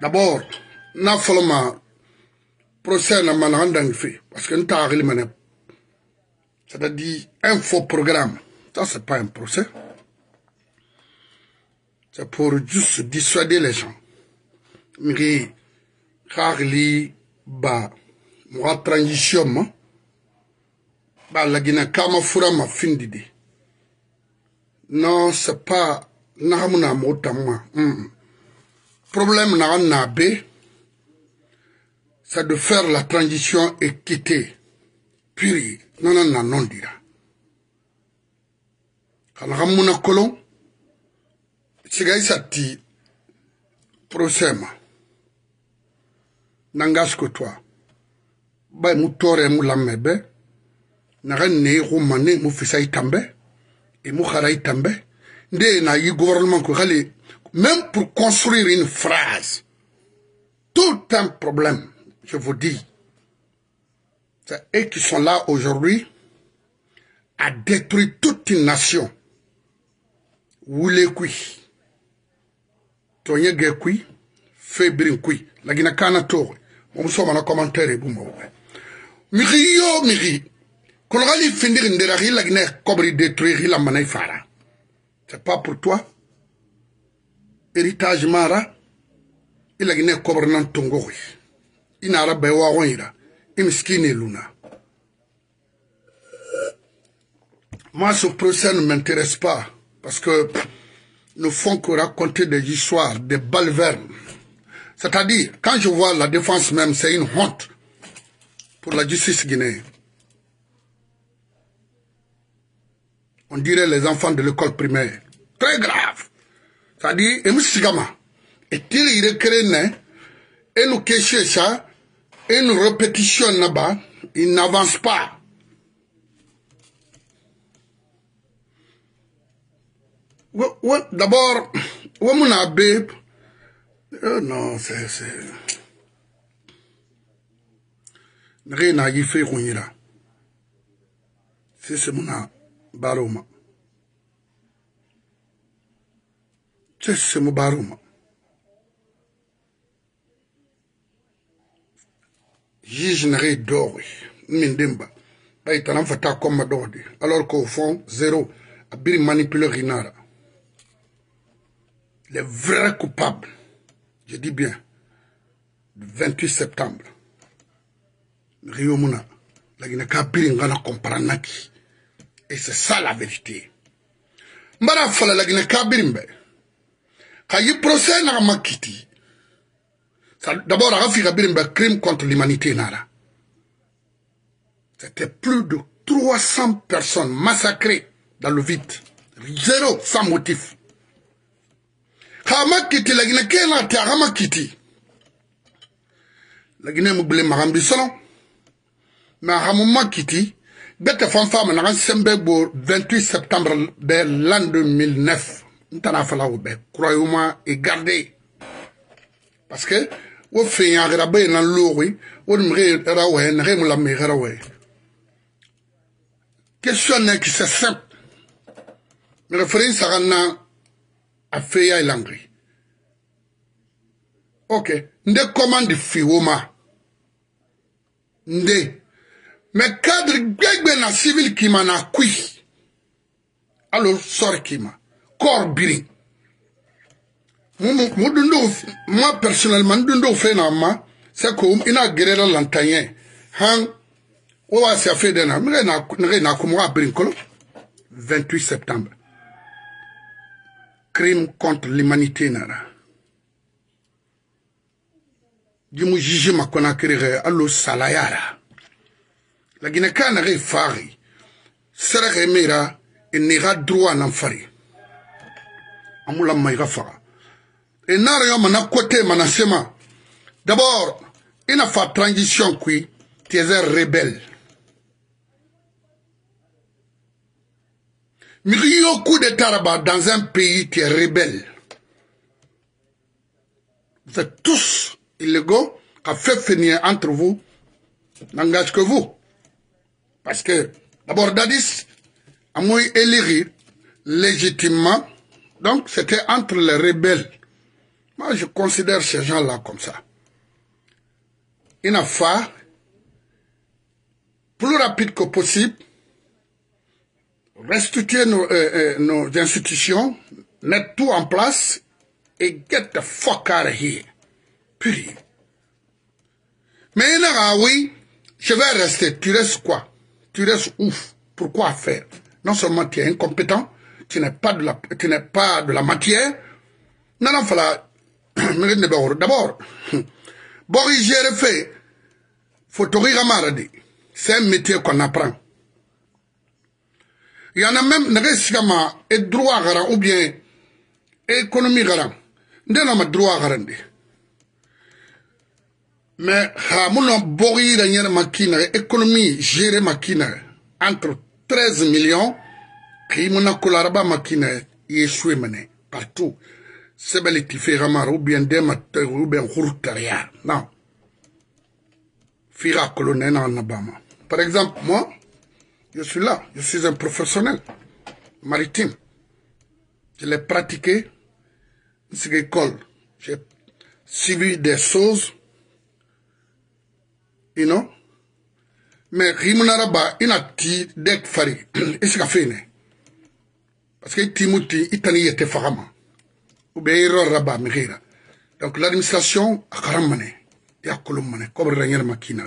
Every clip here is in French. D'abord, n'a fallu procès n'a mal fait parce que nous avons c'est-à-dire un faux programme. Ça c'est pas un procès. C'est pour juste dissuader les gens. Mais car il bah moi transition bah la Guinée kama fura ma fin d'idée. Non c'est pas n'a mona motama. Problème n'a n'a b c'est de faire la transition et quitter. Puis non dira. Quand ramona colon c'est gars ça ti procès ma n'engage que toi. Bah moutore moulambe n'a né romane moufisa itambe et moukhara itambe ndé na y gouvernement ko xalé même pour construire une phrase tout un problème. Je vous dis, c'est eux qui sont là aujourd'hui à détruire toute une nation. Wulekui, Tonyegekui, Febrinkui, la Guinakana Toure, on se voit dans les commentaires. Miri, quand on va finir une déraille, la Guinée cobri détruire la Manaïfara. C'est pas pour toi. Héritage Mara, et la Guinée cobri dans Tongoui. Inara bewa wonira imskine luna. Moi ce procès ne m'intéresse pas parce que ne font que raconter des histoires, des balvernes. C'est-à-dire quand je vois la défense même, c'est une honte pour la justice guinéenne. On dirait les enfants de l'école primaire. Très grave. C'est-à-dire emsigama et il recréne et nous cachons ça, et nous répétition là-bas, ils n'avancent pas. D'abord, mon abbé, non, c'est. Rien à y faire, c'est mon baroma. C'est mon baroma. Juge n'aurait d'or, Mindimba. Il t'en fait un combat d'ordre. Alors qu'au fond, zéro, a bien manipulé Rinara. Les vrais coupables, je dis bien, le 28 septembre, Rio Mouna, la Guinée-Ka Biringana comprenaki. Et c'est ça la vérité. Marafala la Guinée-Ka Birimbe. Quand il procède à Makiti, d'abord, un crime contre l'humanité. C'était plus de 300 personnes massacrées dans le vide. Zéro, sans motif. La Guinée m'a blé Marambi Salon. Mais Hamamakiti, bête femme, n'a le 28 septembre de l'an 2009. Nous t'en avons fait croyez-moi et gardez. Parce que, au fait, un rabais dans l'eau, on me raoué, on me la mère. Question est que c'est simple. Mais le frère, ça a fait l'anglais. Ok. Ndé comment de fioma. Ndé. Mais cadre de la civil qui m'en a cuit. Alors, sort qui m'a. Corbiring. Moi, personnellement, c'est comme il a guéri l'antayen. On va se faire d'un an. Le 28 septembre. Crime contre l'humanité. Dis-moi, Jiji m'a connu à l'eau salayara. La Guinée-Can a réfari. Sera remera et n'ira droit à l'enfari. Amoula maïra fara. Et n'a mana côté manasema. D'abord, il a fait transition qui t'es un rebelle. Mirio coup de taraba dans un pays qui est rebelle. Vous êtes tous illégaux à faire finir entre vous. N'engage que vous. Parce que, d'abord, Dadis a mouillé élire légitimement. Donc, c'était entre les rebelles. Moi, je considère ces gens-là comme ça. Il n'a pas, plus rapide que possible, restituer nos institutions, mettre tout en place et get the fuck out of here. Purée. Mais il n'a oui, je vais rester. Tu restes quoi? Tu restes ouf. Pourquoi faire? Non seulement tu es incompétent, tu n'es pas, de la matière. Non, non, voilà. D'abord, Boris Gérefé, c'est un métier qu'on apprend. Il y en a même, et droit, ou bien, économie, mais, Boris Gérefé, économie, gérer Makina, entre 13 millions, et Monacolaraba Makina, il est mené partout. C'est bien différemment, ou bien des mateurs, ou bien routariens. Non. Fira colonel en Obama. Par exemple, moi, je suis là, je suis un professionnel maritime. Je l'ai pratiqué, c'est l'école. J'ai suivi des choses, you know. Mais Rimunaraba, il a dit d'être fari. Et c'est fait. Parce que Timothy, il était faramant. Ou bien il rabat, donc l'administration a caramané, et a colombané, comme le dernier maquina.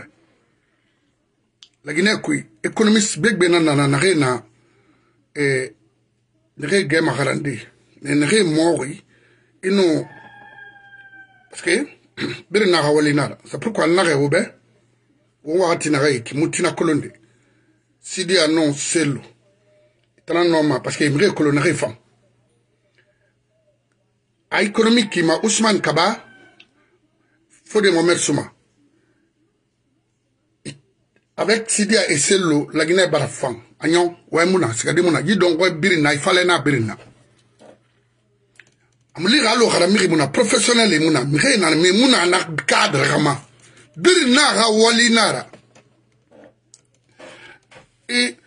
La Guinée, oui, économiste, bien bien n'a rien et ne rien gagne à garantir, ne rien mourir, et non, parce que bien n'a rien à voir. C'est pourquoi n'a rien au bien, on va attirer qui moutina colonne. Si dit non c'est l'eau, c'est un normal parce qu'il me colonne réforme. À l'économie qui m'a Ousmane Kaba, faut de mon souma. Avec Sidya et Sello, la Guinée Barafan, Agnon, Ouemouna, Sikadimouna, Gidon, Ouebirina, il fallait na Birina. Amlir allo, Ramirimuna, professionnel et Mouna, Mirena, mais Mouna, n'a cadre Rama. Birina, Rawalinara. Et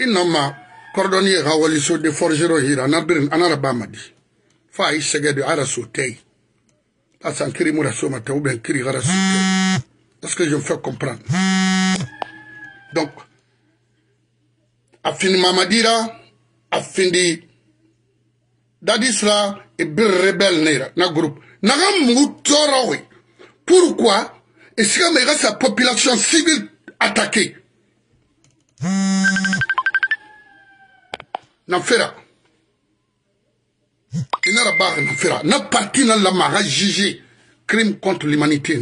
il n'a ma cordonnier Rawaliso de Forgero Hira, Nabirin, Anarabamadi. Faïs sega de Arasotei. Asan Kiri Mourasomata ou bien Kiri Arasotei. Est-ce que je me fais comprendre? Donc, Afin Mamadira, Afin Dadisla et Bir Rebel Nera, na groupe. Nagam Moutoroui. Pourquoi est-ce que me reste la population civile attaquée? N'affaire. Il n'a pas de faire. N'a pas de juger crime contre l'humanité.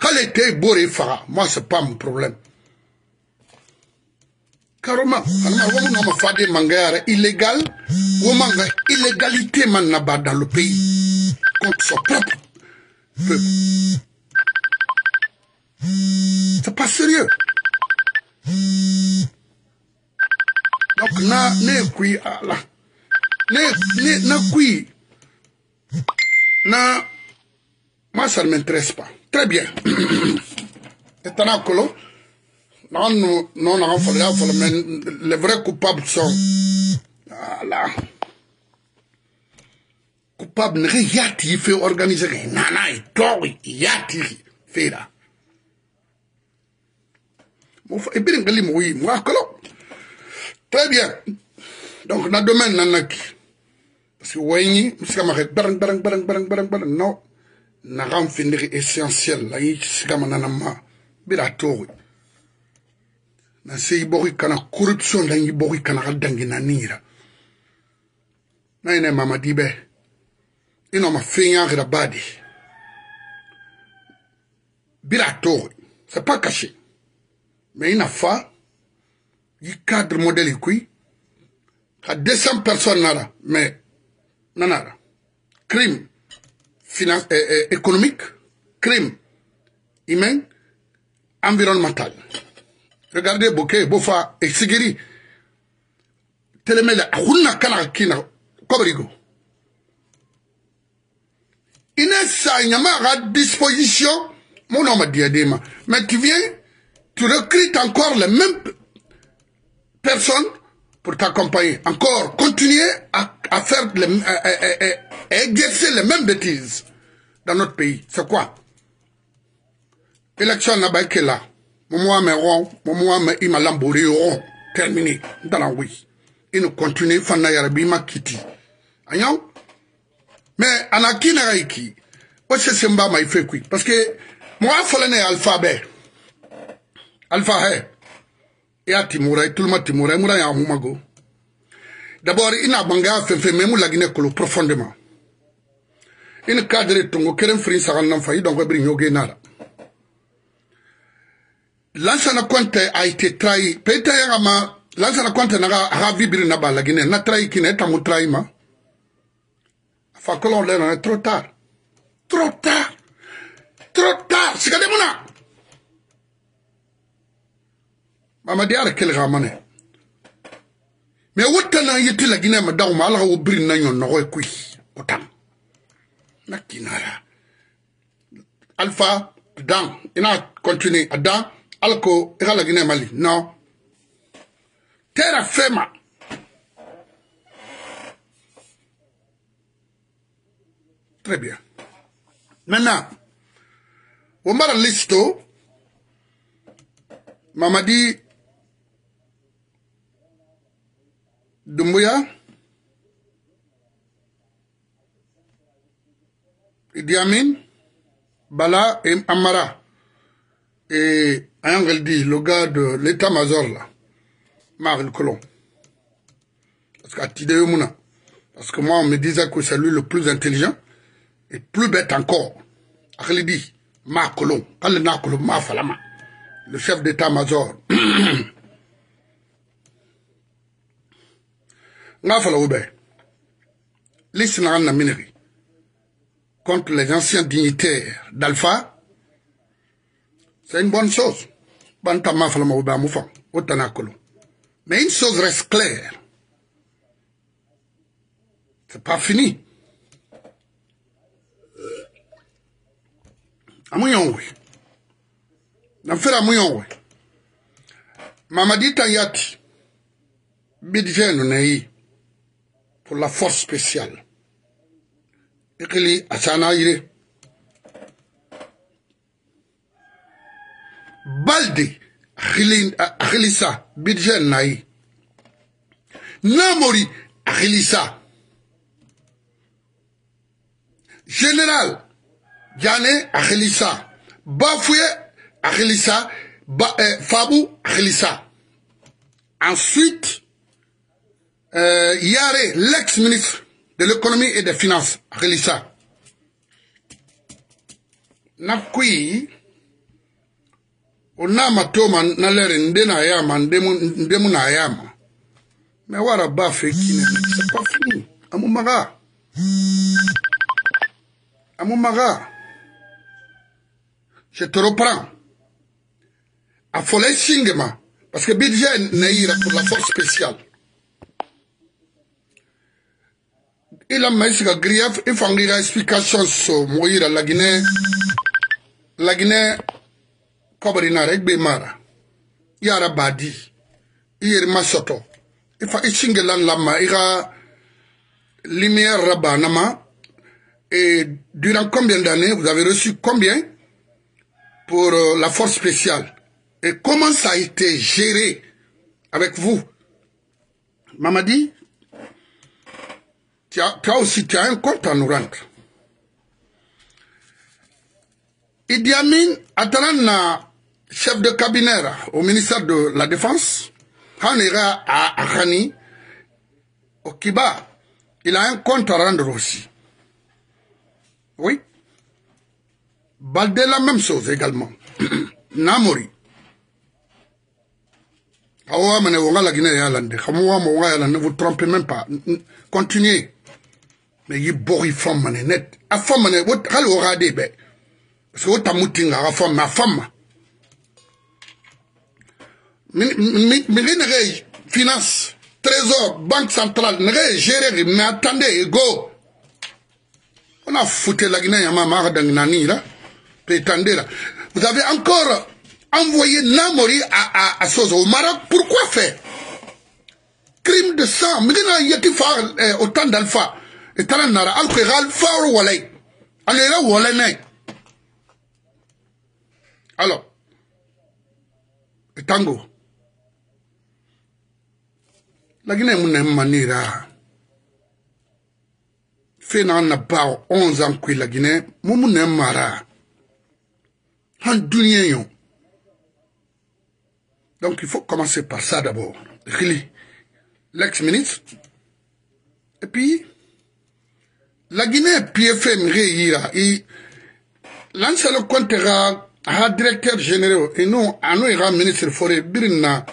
Quand était boré fara, moi c'est pas mon problème. Carrément, on m'a fait des mangas illégales, on m'a fait illégalité dans le pays contre son propre peuple. C'est pas sérieux. Donc, n'a n'est pas là. Moi ça ne m'intéresse pas. Très bien. Et Tanakolo, non, mais les vrais coupables sont. Voilà. Coupables ne rien fait organiser. Nana et toi, yati fait là. Et bien, oui, moi, très bien. Donc, dans le domaine, nanaki. Parce que vous voyez, c'est comme ça, non, n'a rien fini essentiel, là, c'est comme ça, birato. N'a c'est ibori kana corruption, là, ibori kana radangi nanira. N'a y'a Mamady be. Il n'a ma feignant rabadi. Birato. C'est pas caché. Mais il n'a pas, il cadre modèle et qui, à 200 personnes, mais. Nanara. Crime économique, crime humain, environnemental. Regardez Boké, Bofa et Sigiri. Télémède, Aouna Kanakina, Kobrigo. Inessa, il n'y a pas à disposition. Mon nom m'a dit Adema. Mais tu viens, tu recrutes encore les mêmes personnes pour t'accompagner. Encore, continuer à faire et exercer les mêmes bêtises dans notre pays. C'est quoi? Élection n'a pas été là. Terminé. Dans la oui. Il nous continue. Fana Yarabi m'a quitté. Mais Anaki n'a raiki. Parce que Simba m'a fait quoi? Parce que moi, il faut l'année alphabet. Alpha est. Et à Timouraï, tout le monde Timouraï, Mouraï à Humago. D'abord, il n'a pas fait même la Guinée Colo profondément. Il cadre de Tongo, Kerem Frin Saran Faïd, on va bring Yogenara. L'ancien Conte a été trahi. Peut-être que l'ancien Conte n'a pas ravi Birinaba, la Guinée, n'a trahi qui n'est pas mon trahiment. Enfin, que l'on l'a trop tard. Trop tard. Trop tard. C'est que des monas. Mamady a quel ramane. Mais autant y était la Guinée, madame, à la Obrin, n'a pas eu qui. Autant. N'a qu'il Alpha, Adam, il a continué. Adam, Alco, il a la Guinée Mali. Non. Terra Fema. Très bien. Maintenant, on m'a listé. Mamady Doumbouyah, Idy Amine, Bala et Amara. Et Angel dit, le gars de l'état-major là, Marc Colomb. Parce que moi on me disait que c'est lui le plus intelligent et plus bête encore. Angel dit, Marc Colomb, quand le Marc Colomb m'a fait la main. Le chef d'état-major. N'a fallu ouvert. Liste n'a rien minerie contre les anciens dignitaires d'Alpha. C'est une bonne chose. Bantama fallu ouvert moufan. Otanakolo. Mais une chose reste claire. C'est pas fini. Amouyon oui. N'affaire à mouillon, ouais. Mamady Tayati, bidjen on est pour la force spéciale. Et qu'il y a Sana Yire. Balde, Achilisa, bidjen naï. Namori, Achilisa. Général, Yane, Achilisa. Bafouye, Achilisa, Fabou, Achilisa. Ensuite, Yare, l'ex-ministre de l'économie et des finances, Achilisa. Nakui, on a matoma n'allait ndena yama, ndemuna yama. Mais wara bafé qui n'est pas fini. Amoumaga. Amoumaga. Je te reprends. Affolé singement. Parce que Bidjen Naïra pour la force spéciale. Il a mis un grief, il faut une explication sur Moïra, la Guinée, Kobrina, Regbemara. Il y a Rabadi. Il y a Masoto. Il faut Ishingelan Lama. Il y a Lumière Rabanama. Et durant combien d'années, vous avez reçu combien pour la force spéciale? Et comment ça a été géré avec vous? Mamady, toi aussi, tu as un compte à nous rendre. Idy Amine, Atalana, chef de cabinet au ministère de la Défense, Hanera à Akhani, au Kiba, il a un compte à rendre aussi. Oui. Balde, la même chose également. Namori. Ne vous trompez même pas. Continuez. Mais il y a des femmes qui sont nettes. Les femmes qui sont nettes. Parce que les femmes sont nettes. Finance, trésor, banque centrale, gérer, mais attendez, go. On a foutu la Guinée, là. Vous avez encore envoyé Namori à Sosso au Maroc. Pourquoi faire? Crime de sang. Mais il y a autant d'alpha. Etala nara al-Khiral faru walay. Alera walay. Alors, etango. La Guinée mounem manira. Féna n'a pas 11 ans que la Guinée, mounem mara. Han dunyeyon. Donc il faut commencer par ça d'abord. L'ex-ministre. Et puis, la Guinée PFM réira. L'ancien comptera à directeur général et non à nous ira ministre forêt birna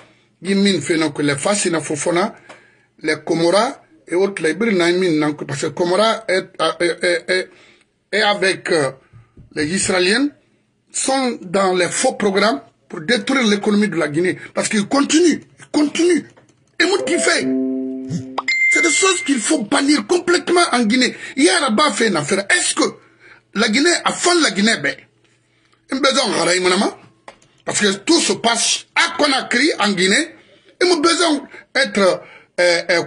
yimine fena que les fascina fofona les Comora et autres les birna yimine parce que Comora est avec les Israéliens sont dans les faux programmes pour détruire l'économie de la Guinée parce qu'ils continuent, et moi qui fait. C'est des choses qu'il faut bannir complètement en Guinée. Hier là-bas fait une affaire. Est-ce que la Guinée, à fond la Guinée, ben, parce que tout se passe à Conakry, en Guinée, et nous besoin être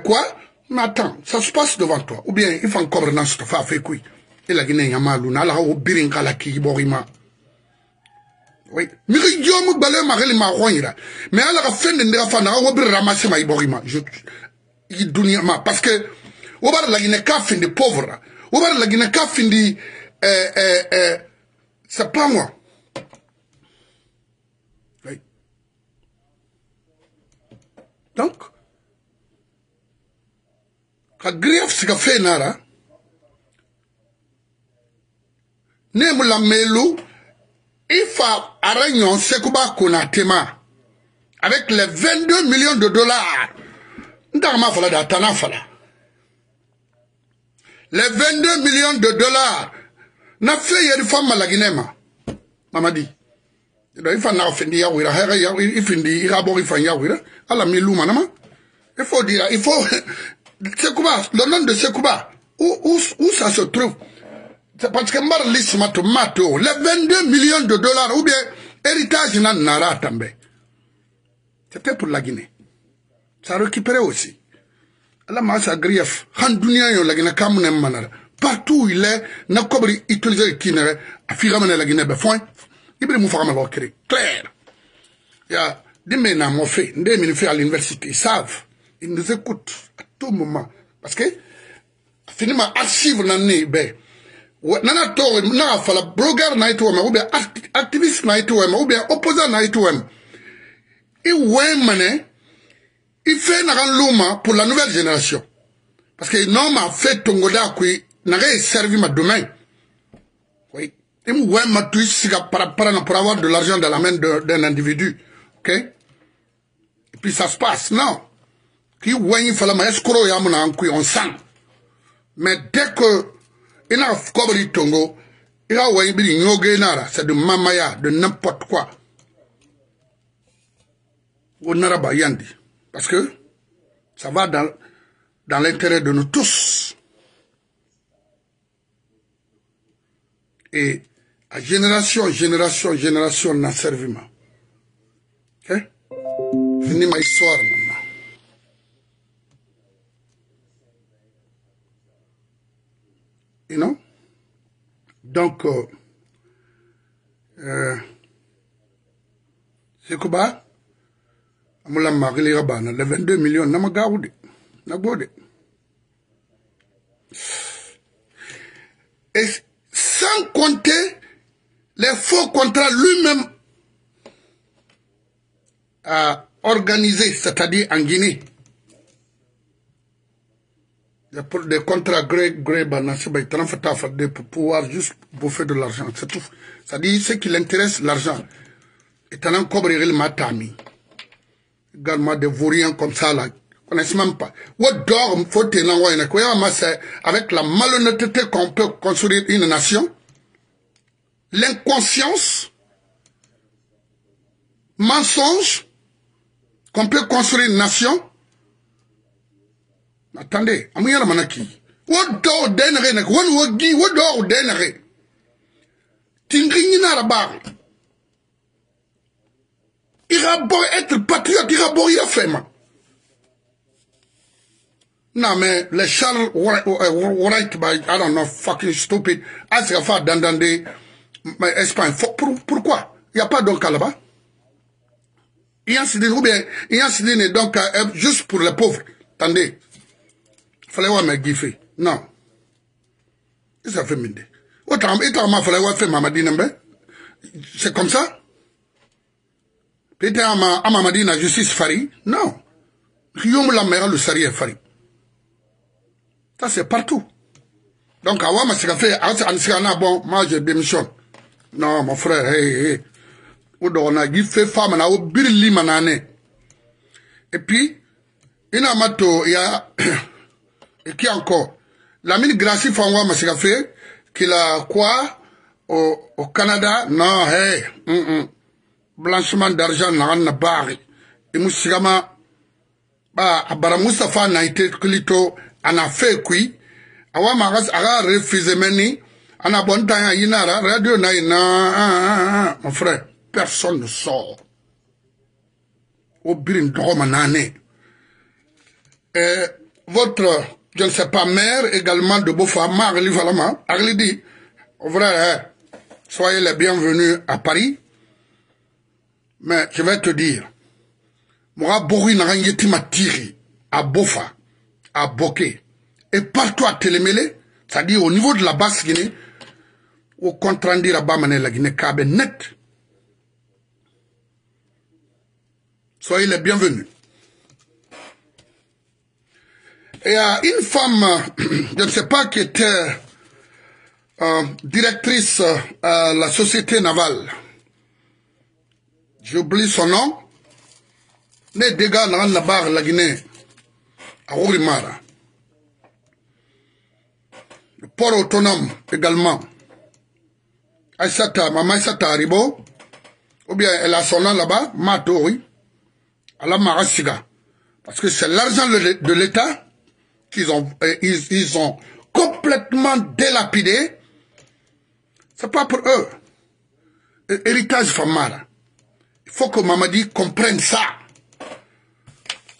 quoi? Mais attends, ça se passe devant toi. Ou bien, il faut encore dans ce fait à faire quoi? Et la Guinée, il y a malouna, là, au biringa, la qui, borima. Oui. Mais il y a un balai, marrel, marron, là. Mais à la fin de la fin, on va ramasser ma borima. Il donne ma. Parce que, on va la Guinée, qu'a fin de pauvre. On va la Guinée, qu'a fin de, c'est pas moi. Donc, la grève c'est qu'a fait nara. N'aime la mélou, il faut arranger un Sekouba Konate avec les 22 millions de dollars. N'darma fala d'atana fala. Les 22 millions de dollars. N'a fait y'a une femme à la Guinée ma. Mamadi. Il faut n'a offendi yawira. Il faut dire irabor il faut yawira. Allah milou manama. Il faut dire il faut Sekouba le nom de Sekouba où ça se trouve. C'est parce que Marlis Matomato les 22 millions de dollars ou bien héritage n'a nara tambe. C'était pour la Guinée. Ça récupérait aussi. Allah m'a sa grief. Handunia yon la Guinée kamounem manara. Partout où il est, n'a pas utilisé le Kinere, à Firamane la Guinée, il peut nous faire un créer. Claire. Il y a des ménages qui ont fait, des ministres à l'université, ils savent, ils nous écoutent à tout moment. Parce que, finalement, archives n'en est, ben, n'a pas de blogueur, n'a pas de activiste, n'a pas de opposant, n'a pas de. Et ouais, mané, il fait un louma pour la nouvelle génération. Parce que non, m'a fait Tongoda, qui, n'a rien servi ma domaine. Oui. Et moi, ma twist, pour avoir de l'argent dans la main d'un individu. Ok? Et puis ça se passe. Non. Qui, ouais, il fallait ma escroc, on sent. Mais dès que, il a cobri Tongo, il a ouais, c'est de mamaya, de n'importe quoi. Ou n'araba yandi. Parce que, ça va dans l'intérêt de nous tous. Et à génération n'a servi ma. Ok? Fini ma histoire maintenant. Et non? Donc, c'est quoi? Amoula Marie Rabana, les 22 millions, n'a pas gardé. N'a pas gardé. Et sans compter les faux contrats lui-même à organiser, c'est-à-dire en Guinée. Des contrats gré pour pouvoir juste bouffer de l'argent, c'est tout. C'est-à-dire ce qui l'intéresse, l'argent. Et t'en as cobré le matami. Regarde-moi des vauriens comme ça là, on ne sait même pas. Avec la malhonnêteté qu'on peut construire une nation, l'inconscience, mensonge, qu'on peut construire une nation. Attendez, il a beau être patriote, il a beau y faire. Non, mais les Charles Wrigt, I don't know, fucking stupid. Asrafa d'Andandé, Espagne. Pourquoi? Il n'y a pas d'oncle là-bas. Il y a un sidine, ou bien, il y a un sidine, donc, juste pour les pauvres. Attendez. Fallait voir mes guiffés. Non. Ils ont fait minde. Autant, fallait voir faire Mamady Doumbouyah. C'est comme ça? Peut-être à Mamady la justice fari. Non. Riom la mère le sari est fari. Ça, c'est partout. Donc, avant, moi, bon, moi, je démissionne. Non, mon frère, hé. On a dit, fait femme, on a oublié manane. Et puis, il y a, et qui encore? La mine Gracie Fangoua, moi, c'est fait, qu'il a quoi? Au Canada? Non, blanchiment d'argent, n'a pas. Et Moussigama, bah, Abara Moustapha n'a été clito. On a fait quoi? Awa magas aga refusé meni. On a bon temps yinara radio na ina. Mon frère, personne ne sort. Au birin dromanane. Votre, je ne sais pas, mère également de Bofa, Marli Valama, Arli dit, vrai, soyez les bienvenus à Paris. Mais je vais te dire, moi Borin Rangeti m'a tiré à Bofa. À Boké, et partout à Télémélé, c'est-à-dire au niveau de la basse Guinée, au contraire, la Guinée Kabé net. Soyez les bienvenus. Et une femme, je ne sais pas, qui était directrice à la société navale, j'oublie son nom, les dégâts dans la barre la Guinée. Le port autonome également. Aïsata, maman Aïsata Haribo, ou bien elle a son nom là-bas, Matori, à la Marasiga. Parce que c'est l'argent de l'État qu'ils ont, ils ont complètement délapidé. C'est pas pour eux. Héritage Famara. Il faut que Mamady comprenne ça.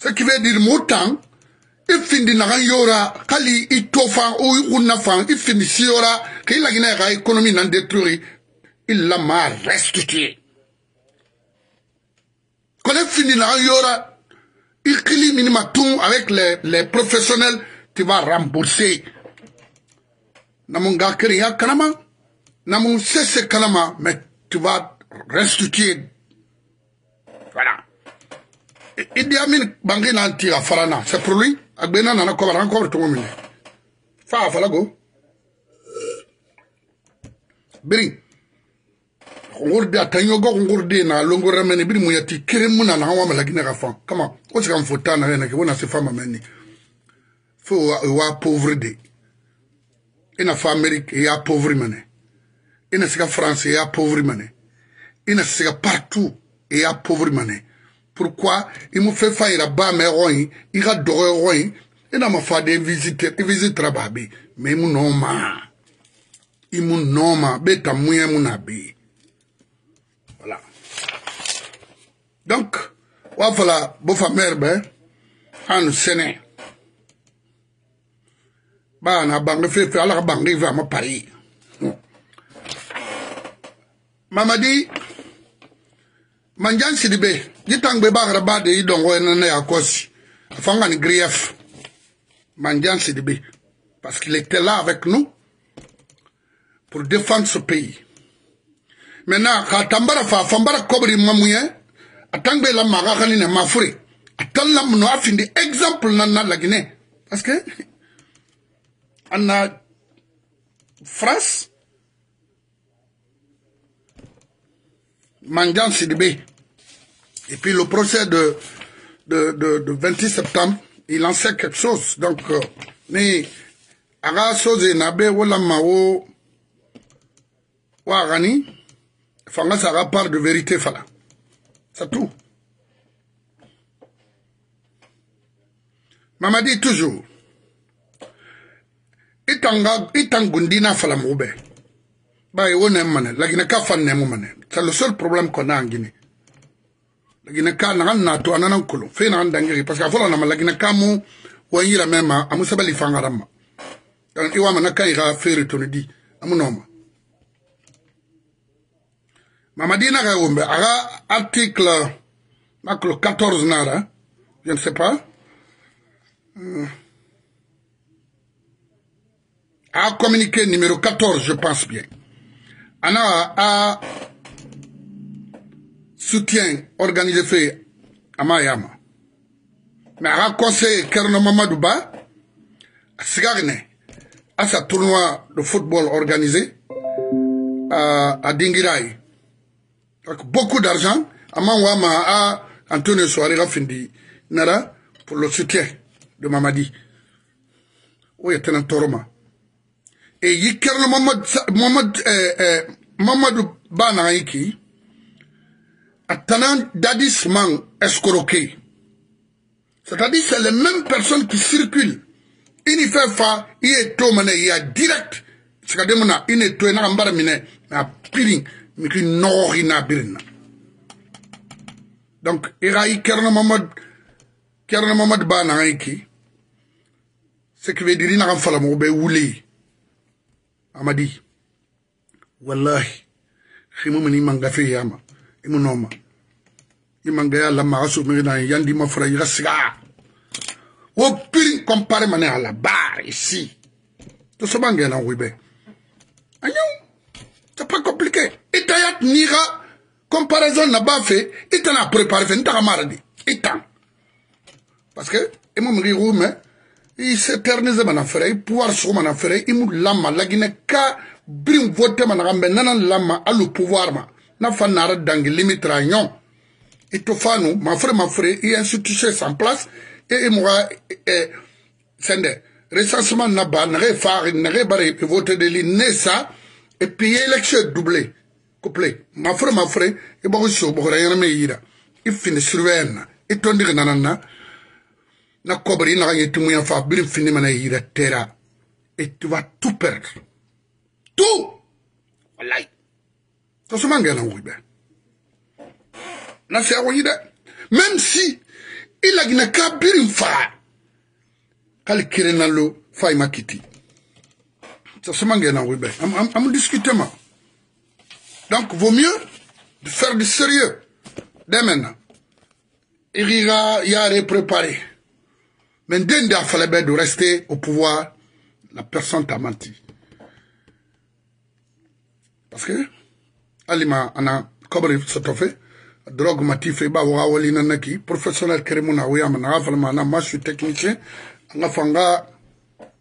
Ce qui veut dire Moutan. Il finit dans yora, kali itofan ou unafan, il finit si yora, qu'il a une économie non détruite, il l'a mal restitué. Quand il finit dans yora, il crie minimatum avec les professionnels, tu vas rembourser. Namun gakriya kalama, namun cesse kalama, mais tu vas restituer. Voilà. Idy Amine Bangui n'a tiré à Farana, c'est pour lui. Agbena n'a pas encore tout le monde. Fa Falago. Bri. Gourde à Tanyogo, gourde na longoramene, bri mouyati, kiremuna na wama la Guinée Rafan. Comment? Qu'est-ce qu'on faut t'en aller, qu'on a ces femmes à mener? Faut avoir pauvreté. Et na fa Amérique, il y a pauvre mané. Et na sika France, il y a pauvre mané. Et na sika partout, il y a pauvre mané. Pourquoi il me fait faire la bas mais rien, il a doré rien, et n'a pas fait des visites, il visite la babi, mais il me nomme, bêta mouye mon abi. Voilà. Donc, voilà, bofa merbe, en Séné. Bah, n'a bangé fait, alors bangé va à Paris. Mamady, Manjan Sidibé, Jitang Beba Rabade Idongo Enane Akosi, Fangan Grief, Manjan Sidibé, parce qu'il était là avec nous pour défendre ce pays. Maintenant, quand Tambara Fambara Kobri Mamouyen, Atangbe la Marakani ne Mafouré, Atangla Mno a fini exemple dans la Guinée. Parce que, on a France, Manjan Sidibé. Et puis le procès de 26 septembre, il en sait quelque chose. Donc, ni Arasoze Nabe Wolamao Warani, Fanga Sara part de vérité Fala. C'est tout. Mamady toujours. Itangundina Fala Moube. Bah, la Guinée Kafan Nemoumane. C'est le seul problème qu'on a en Guinée. La Guinée n'a pas de problème. Parce qu'il faut que la Guinée Wanyira mema amusabali fangarama. Dan iwa manaka ira fere tonidi amunoma. Mamadina ga wombe aga article macro 14 nara, je ne sais pas. A communiqué numéro 14, je pense bien. Ana a soutien organisé fait à Mayama. Mais à conseil Kerno Mamadou Ba, à Sigarne, à sa tournoi de football organisé à Dingirai. Avec beaucoup d'argent, à Mawama, à Antonio Soare Rafindi Nara pour le soutien de Mamadi. Oui, il y a un torma. Et il y a Kerno Mamadou Ba Naraiki. Atanan Dadis Man escroqué. C'est-à-dire c'est les mêmes personnes qui circulent. Il y fait fa, il est tout mené, il y a direct. C'est-à-dire il est tout en embarras mené, à piring, mais qui n'aurait n'a birna. Donc il y a Kerno Mamad Banaïki. Ce qui veut dire il n'a rien fait la mauvaise oulé. Amadi. Wallahi, je me mets manga fait yama. Il mon homme. Il m'a gagné la marassou, mais il a dit mon frère, il a cigar. Au pire, comparé à la barre ici. Tout ce manga là, oui, ben. Aïe, c'est pas compliqué. Et t'as nira, comparaison n'a pas fait, et t'en as préparé, fait, t'as mardi. Et t'en. Parce que, et mon rirou, mais, il s'éternise mon affaire, il pouvoir sur mon affaire, il m'a lama, la Guinée, car, brim voter mon rambe, nanan lama, à le pouvoir, ma. N'a pas n'a d'angle limite rayon. Et tout ça, nous, ma frère, il y a un institution sans place, et moi, c'est un recensement n'a pas, n'a rien fait, n'a rien barré, et voter de l'inessa, et puis élection doublée, couplée. Ma frère, et bon, je suis au rien mais il finit sur elle, et ton dire nanana, n'a cobré, n'a rien été mouillé en fait, il finit manéira, terra, et tu vas tout perdre. Tout! Voilà. Même si il a une cabine fa, calquer dans le faille ma kitty. Ça se mange dans Wibé. On discute. Donc, vaut mieux faire du sérieux. Dès maintenant, il y a préparé. Mais dès qu'il fallait bien de rester au pouvoir, la personne t'a menti. Parce que Alima ana kabri sotofe drogue matife ba wawali na naki professionnel keremuna wiyama na afalma na machu technicien nga fanga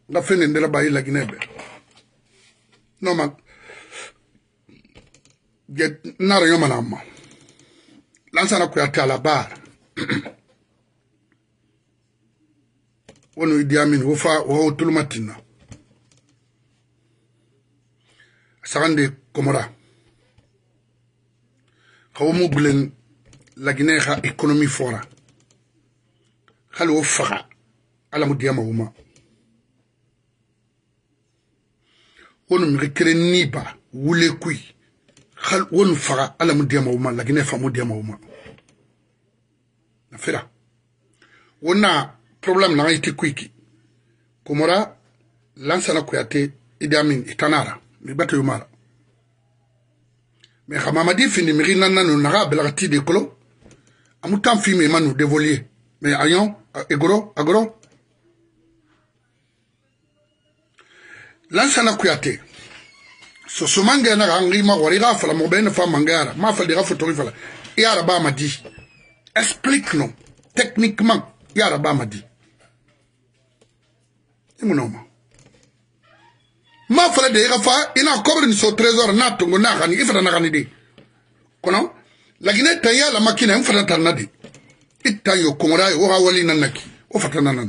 nga fene ndela ba ila ginebe no man get nara yoma na amma lansa na kuyata la bar wonu Idy Amine wofa wo tulumatina sagande komora Kaumuglen la Guinée a économie fora. Halo fara. Alamoudiama ouma. On ne recrée ni pas. Ou les couilles. Halo fara. Alamoudiama ouma. La Guinée famoudiama ouma. La fera. On a problème n'a été quick. Komora. Lansana kouyaté. Idy Amine. Itanara. Mais batte yomara. Mais quand Mamadi finit, il n'y a pas de problème. Il n'y a pas de problème. Il n'y a pas de problème. Mais ayon, agro, agro. L'ansana kuyate. Sosso Menguè n'a rien à voir. Il a fallu que je me fasse mangara. Ma falle de rafotorifala. Yaraba m'a dit. Explique-nous. Techniquement, Yaraba m'a dit. C'est mon homme. Ma frère de Rafa, il a encore une sorte de trésor, n'a pas de il faut n'a rien dit. Comment? La Guinée taille la machine, il faut n'a dit. Il taille au Comora, au Hawali Nanaki, au Fatanana.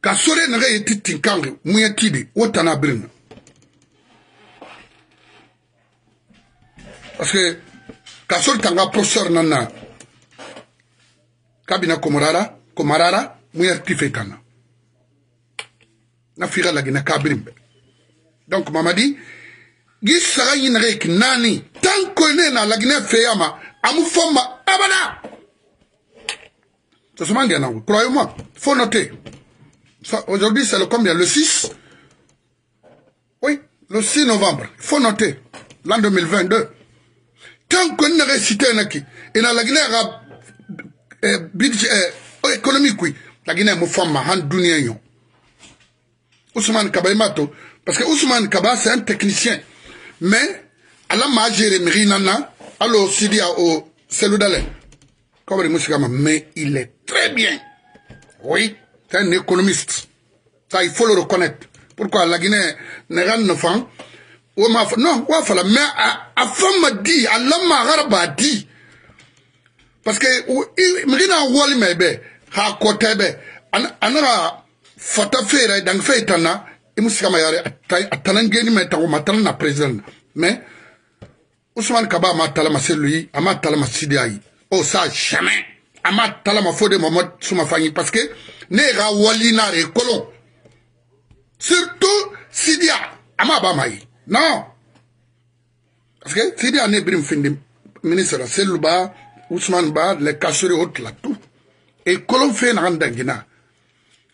Kassore n'a été tinkang, mouyakidi, au Tanabrin. Parce que Kassore tanga professeur nana. Kabina Comorara, Komarara, mouyakifetana. Nafira la Guinée Kabrimbe. Donc Mamadi, Gis Sarayin Rek Nani, tant qu'on est dans la Guinée Feyama, Amoufoma Abana. C'est ce que croyez-moi, il faut noter. Aujourd'hui, c'est le combien? Le 6? Oui, le 6 novembre. Il faut noter. L'an 2022. Tant qu'on ne récite un acquis, et dans la Guinée arabe, économique, oui. La Guinée est forme Ousmane Kaba Mato. Parce que Ousmane Kaba, c'est un technicien. Mais, à la majorité, Mirinana, alors Sidia au Seloudalé. Mais il est très bien. Oui, c'est un économiste. Ça, il faut le reconnaître. Pourquoi la Guinée n'est pas une femme? Non, mais à femme dit, à l'homme arabe a dit. Parce que, Mirina Walimebe, à Kotebe, Anara Fatafera, Dangfeitana, et Mousskamayare, à Tanangeni, mais à président. Mais, Ousmane Kaba, Matalama, c'est lui, Amatalama Sidiaï. Oh, ça, jamais. Amatalama, faut des moments sous ma famille. Parce que, Nera Walina et Colon. Surtout, Sidia, Amabamaï. Non. Parce que Sidia n'est pas le ministre, c'est le bas, Ousmane Ba, les cacheries hautes là, tout. Et Colon fait une randangina.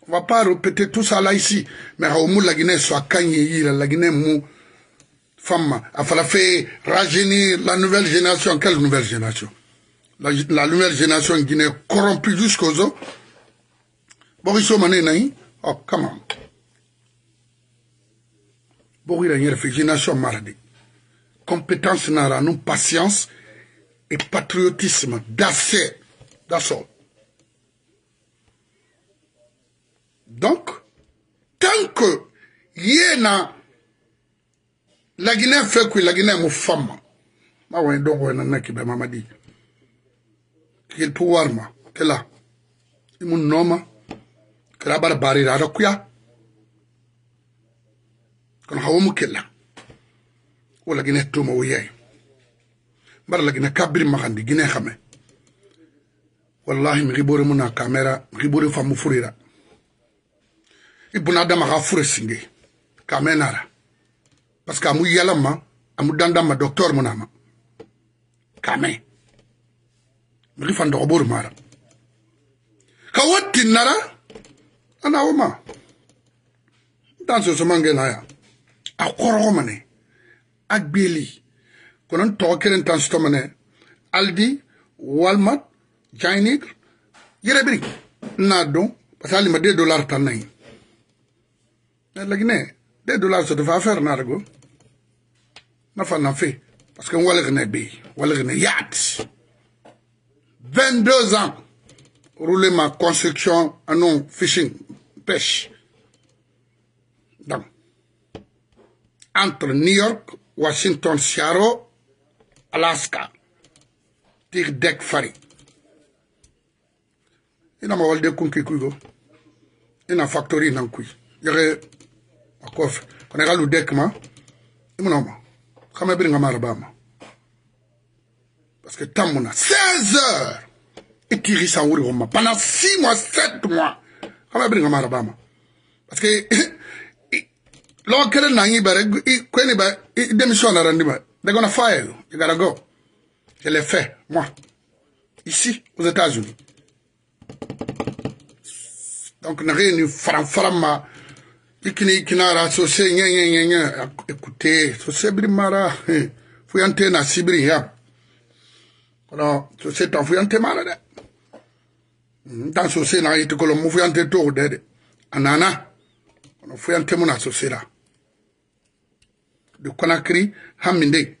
On va pas répéter tout ça là ici. Mais Raoumou, la Guinée, soit Kanye, la Guinée, mou. Femme, il fallait faire rajeunir la nouvelle génération. Quelle nouvelle génération? La nouvelle génération guinéenne corrompue jusqu'aux os. Borisso Mané Naï, oh, comment? Borisso Mané Naï, génération mardi. Compétence nara, non patience et patriotisme d'assez. D'assaut. Donc, tant que yéna la Guinée fait que la Guinée est une femme. Je ne sais pas si je dit. Quel pouvoir, quel là. Il mon nom, quel la barbarie, la roquia. Quand on a quel là. Ou la Guinée tout mouillée. Bar la Guinée kabir mahandi, Guinée kame. Wallahi, m'ribore mon caméra, m'ribore famu fourira. Ibunada m'a fouré singe. Kamenara. Parce qu'à Mouyalama, à Moudandama, docteur Monama. Kamé. Rifan de Robour Mara. Kawati Nara, Anaoma. Dans ce manganaya. A Koromane. A Billy. Konon Toker Tanstomane. Aldi, Walmart, Jainig, Yerebri. Nado, parce qu'il m'a $2 par nain. La Guinée, $2 ça te va faire, Nargo. N'a fait. Parce qu'on voit le René on voit 22 ans, rouler ma construction, un nom, fishing, pêche. Donc, entre New York, Washington, Seattle, Alaska, tir deck fari. Il n'a pas de kunki kugo. Il n'a pas de factory nan kui. Il y a un coffre. On a le deck, ma. Il n'a pas de kunki. Parce que tant qu'on a 16 heures, et tiré sans ouvrir pendant 6 mois, 7 mois. Parce que, l'enquête n'a il démissionne à Randiba. They're gonna fire you. You gotta go. Je l'ai fait, moi. Ici, aux États-Unis. Donc, n'a rien eu franc-franc. Il n'a associé, écoutez, c'est brimara. Faut y entrer dans Sibri, hein. Non, c'est un fouillanté malade. Dans ce scénario, il y a un fouillanté tout. Anana, on fouillanté mon associé là. De Conakry, Haminde.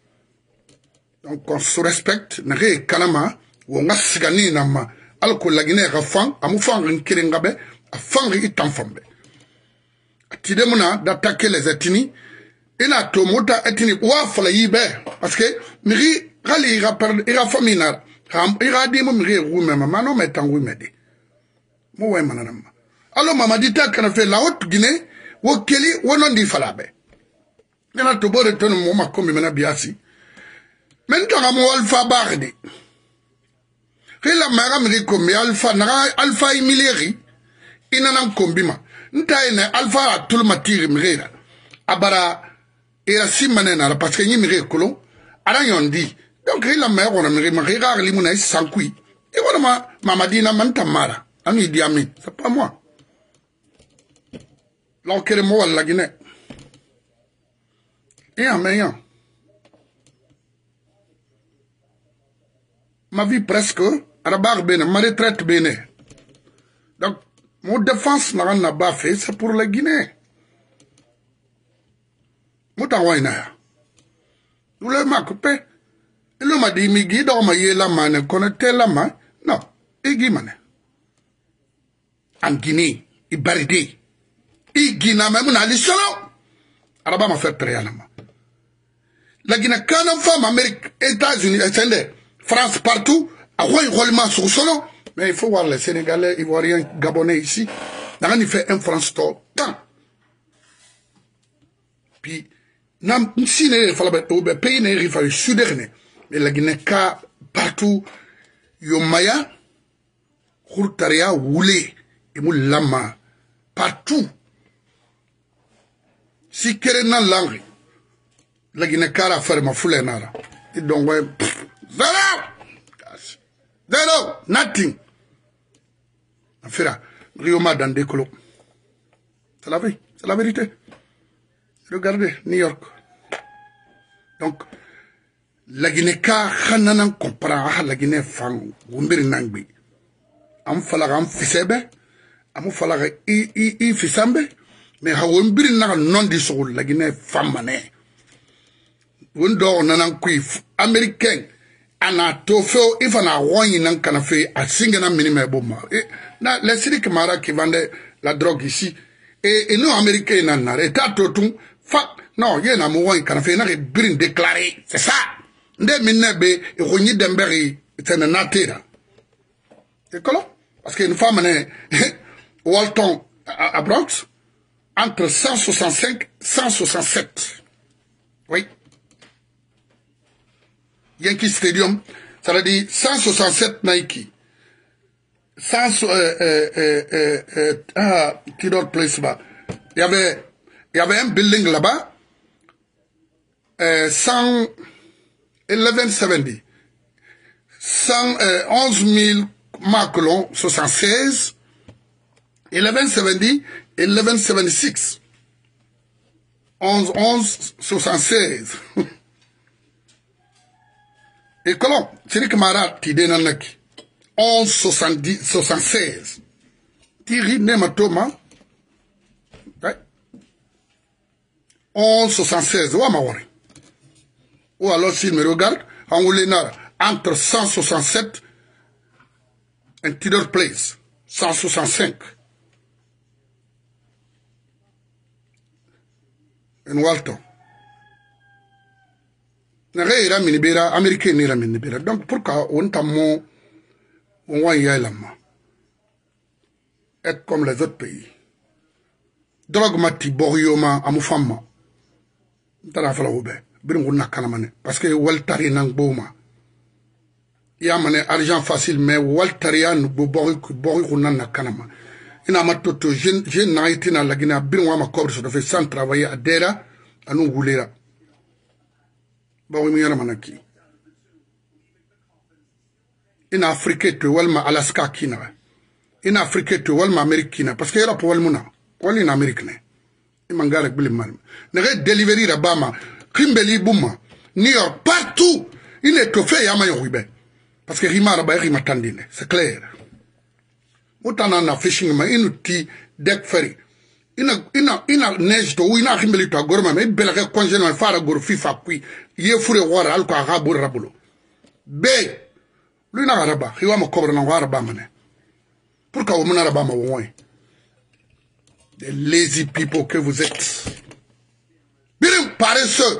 Donc on se respecte, n'a rien calama, ou on a signé nama. Alors que la Guinée refang, à moufang une kiringabe, à fang et t'enfambe. Tidemona d'attaquer les ethnies, et la tomota ethnie, ouaf la yibe, parce que, miri, Rali ira famina, ira di mumri women, maman, on met en women. Moué manam. Alors, maman dit qu'on a fait la haute Guinée, ou Kelly, ou non dit Falabe. Il y en a tout beau retour au moment comme il m'a bien assis. Maintenant, mon alpha bardi. Il a maram ricombi alpha, alpha imileri, il en a combima. N'taïne alpha a tout le matir mrera. Abara, il a si manena, parce qu'il y a mire colon, alors on dit. Donc, il a mère, on a mis, il a sans couille. Et voilà, Mamady Doumbouyah, Ami Idy Amine, c'est pas moi. L'enquête moi la Guinée. Et en ayant. Ma vie presque, à la barre béné, ma retraite béné. Donc, mon défense n'a pas fait, c'est pour la Guinée. Moutawaina. Nous l'avons coupé. Il m'a dit, mais Guy, d'or, ma yé la manne, connecté la main. Non, et Guy manne. En Guinée, il baridé. Il Guinée, même on a dit solo. Alors, m'a fait très bien. La Guinée, quand on fait Amérique, États-Unis, France partout, à quoi il roule sur solo. Mais il faut voir les Sénégalais, Ivoiriens, Gabonais ici. Là, il fait un France tout le temps. Puis, si ne fallait pas pays ne fallait sud-dernier mais la Guinée ka partout yomaya hurtaria wule et lama partout si kerena langue la Guinée ka la ferme fulenara et donc zéro nothing on fera rioma dans des clos c'est la vérité regardez New York. Donc, la Guinée, Hananan comprend la Guinée, Fang, Wumberinangbi. Amfalag Fisebe, Amfalag I Fisambe, mais Hawumberinang non dissoul, la Guinée, Famane. Wundor Nananquif, Américain, Anatofo, Ivana Wanyinan Kanafe, à Singana Minime Boma. Les Sidya Toure qui vendait la drogue ici, et nous, Américains, nous avons non, il y a un mot qui déclaré. C'est ça. C'est quoi? Parce qu'une femme Walton à Bronx, entre 165 et 167. Oui. Yankee Stadium, ça veut dire 167 Nike. 100 Tudor Place là. Il y avait un building là-bas, 1170, 11 000 Macron 76, 1170, 1176, 11 76. Et comment, c'est lui qui m'a raté des nanak. 11 76. Thierry Nematoma. 11 76. Ou alors s'il me regarde, en Oulénard, entre 167 et Tudor Place. 165. En Walton. Donc pourquoi on t'a mon. On va y aller être comme les autres pays. Drogue mati borioma amufama. Tala fala obe. Bringo na kanamane parce que waltari nang boma. Ya mané argent facile mais waltarian bori na kanama. Ina matoto je na itina la Guinée bringo ma cobre sur fait sans travailler à Dera à nous goulera. Bori mi yana manaki. En Afrique, tu vois l'Alaska qui n'a pas. En Afrique, tu vois l'Amérique qui n'a pas. Parce qu'il y a un problème. Il y a un Américain. Il y a un gars qui est malade. Il y a un delivery à Bama, Kimbeli Bouma, New York, partout. Il est tout fait à Mayoubé. Parce que Rima Rabba Rima Tandine. C'est clair. Autant en affiching, il y a un petit deck ferry. Il y a neige, il y a un Kimbeli à Gorma, mais il y a un congénant à faire à Gorfifa. Il y a un fourré à Alka Rabou Rabolo. B. Lui n'a pas il va me couvrir dans le pourquoi vous n'avez pas des lazy people que vous êtes. Birim paresseux.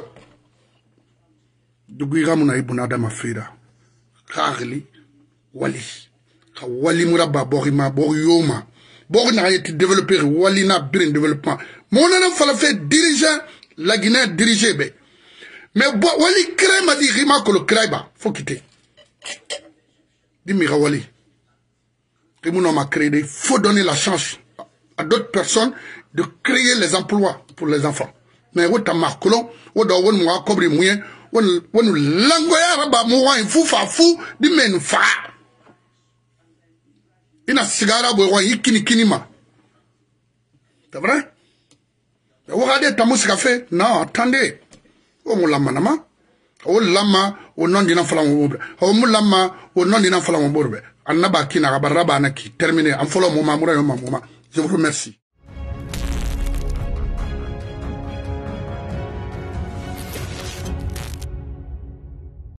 Du guira mon aïbou n'a d'amafira. Karli, Wali. Wali mouraba, borima, borioma. Borina a été développé, Wali n'a bien développement. Mon nom fallait faire diriger, la Guinée diriger. Mais Wali crème a dit Rima que le crème, faut quitter. Dimi Rawali, il faut donner la chance à d'autres personnes de créer les emplois pour les enfants. Mais on marcolon, on doit on cobre moyen, on langoya raba moyen fou fa fou, dimen fa. ina sigara boywa yikini kinima. C'est vrai? Regardez ta mousse café. Non, attendez. Oh mon lama nama. Oh lama au nom d'un enfant au bourbe. Oh mon lama au nom d'un enfant au bourbe. Annaba kina rabaraba anaki. Terminé. En follow mon mamoura et mon maman. Je vous remercie.